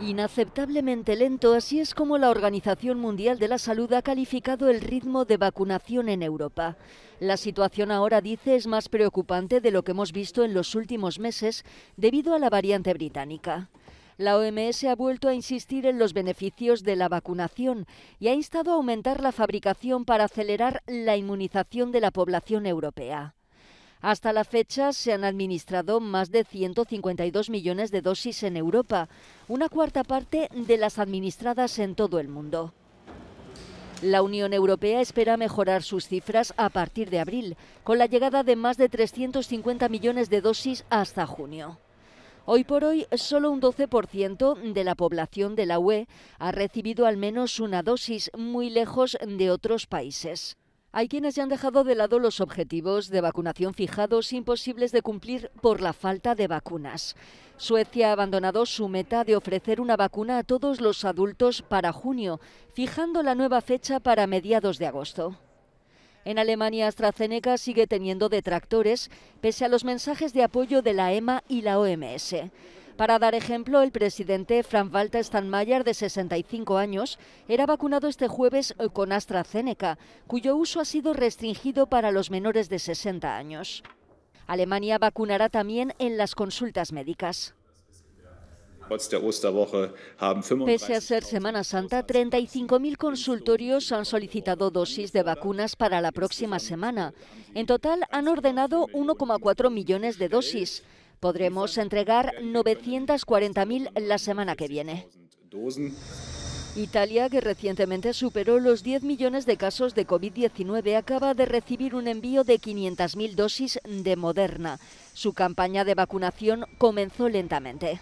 Inaceptablemente lento, así es como la Organización Mundial de la Salud ha calificado el ritmo de vacunación en Europa. La situación ahora, dice, es más preocupante de lo que hemos visto en los últimos meses debido a la variante británica. La OMS ha vuelto a insistir en los beneficios de la vacunación y ha instado a aumentar la fabricación para acelerar la inmunización de la población europea. Hasta la fecha se han administrado más de 152 millones de dosis en Europa, una cuarta parte de las administradas en todo el mundo. La Unión Europea espera mejorar sus cifras a partir de abril, con la llegada de más de 350 millones de dosis hasta junio. Hoy por hoy, solo un 12% de la población de la UE ha recibido al menos una dosis, muy lejos de otros países. Hay quienes ya han dejado de lado los objetivos de vacunación fijados, imposibles de cumplir por la falta de vacunas. Suecia ha abandonado su meta de ofrecer una vacuna a todos los adultos para junio, fijando la nueva fecha para mediados de agosto. En Alemania, AstraZeneca sigue teniendo detractores, pese a los mensajes de apoyo de la EMA y la OMS. Para dar ejemplo, el presidente Frank-Walter Steinmeier, de 65 años, era vacunado este jueves con AstraZeneca, cuyo uso ha sido restringido para los menores de 60 años. Alemania vacunará también en las consultas médicas. Pese a ser Semana Santa, 35.000 consultorios han solicitado dosis de vacunas para la próxima semana. En total han ordenado 1,4 millones de dosis. Podremos entregar 940.000 la semana que viene. Italia, que recientemente superó los 10 millones de casos de COVID-19, acaba de recibir un envío de 500.000 dosis de Moderna. Su campaña de vacunación comenzó lentamente.